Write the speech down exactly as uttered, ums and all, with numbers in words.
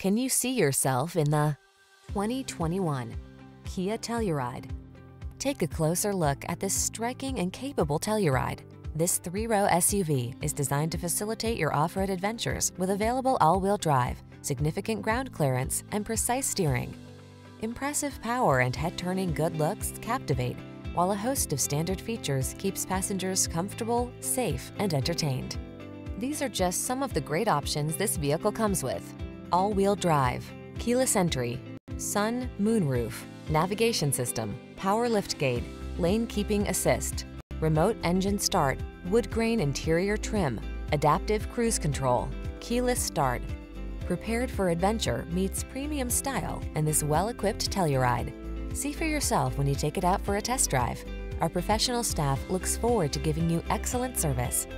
Can you see yourself in the twenty twenty-one Kia Telluride? Take a closer look at this striking and capable Telluride. This three-row S U V is designed to facilitate your off-road adventures with available all-wheel drive, significant ground clearance, and precise steering. Impressive power and head-turning good looks captivate, while a host of standard features keeps passengers comfortable, safe, and entertained. These are just some of the great options this vehicle comes with: all-wheel drive, keyless entry, sun, moon roof, navigation system, power liftgate, lane keeping assist, remote engine start, wood grain interior trim, adaptive cruise control, keyless start. Prepared for adventure meets premium style in this well-equipped Telluride. See for yourself when you take it out for a test drive. Our professional staff looks forward to giving you excellent service.